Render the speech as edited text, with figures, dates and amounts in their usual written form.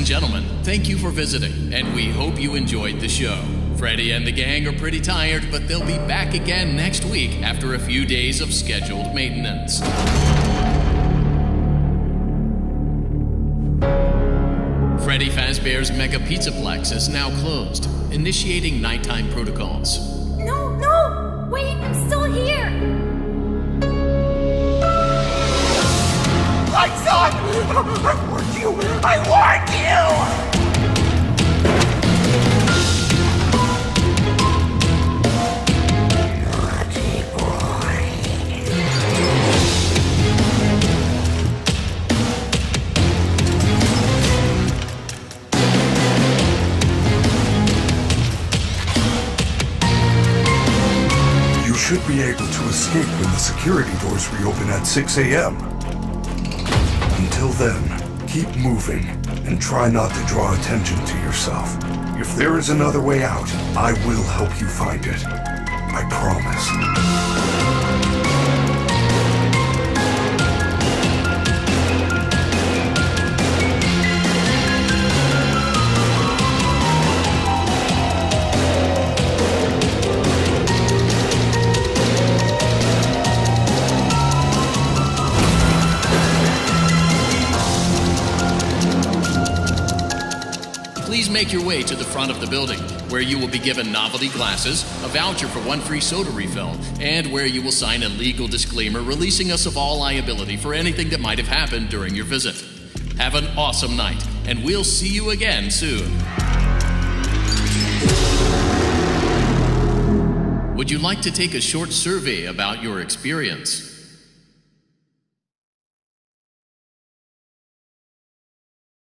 and gentlemen, thank you for visiting, and we hope you enjoyed the show. Freddy and the gang are pretty tired, but they'll be back again next week after a few days of scheduled maintenance. Freddy Fazbear's Mega Pizza Plex is now closed, initiating nighttime protocols. No, no! Wait, I'm still here! Lights on! I warned you! I warned you! Should be able to escape when the security doors reopen at 6 a.m. Until then, keep moving and try not to draw attention to yourself. If there is another way out, I will help you find it. I promise. Please make your way to the front of the building, where you will be given novelty glasses, a voucher for one free soda refill, and where you will sign a legal disclaimer releasing us of all liability for anything that might have happened during your visit. Have an awesome night, and we'll see you again soon. Would you like to take a short survey about your experience?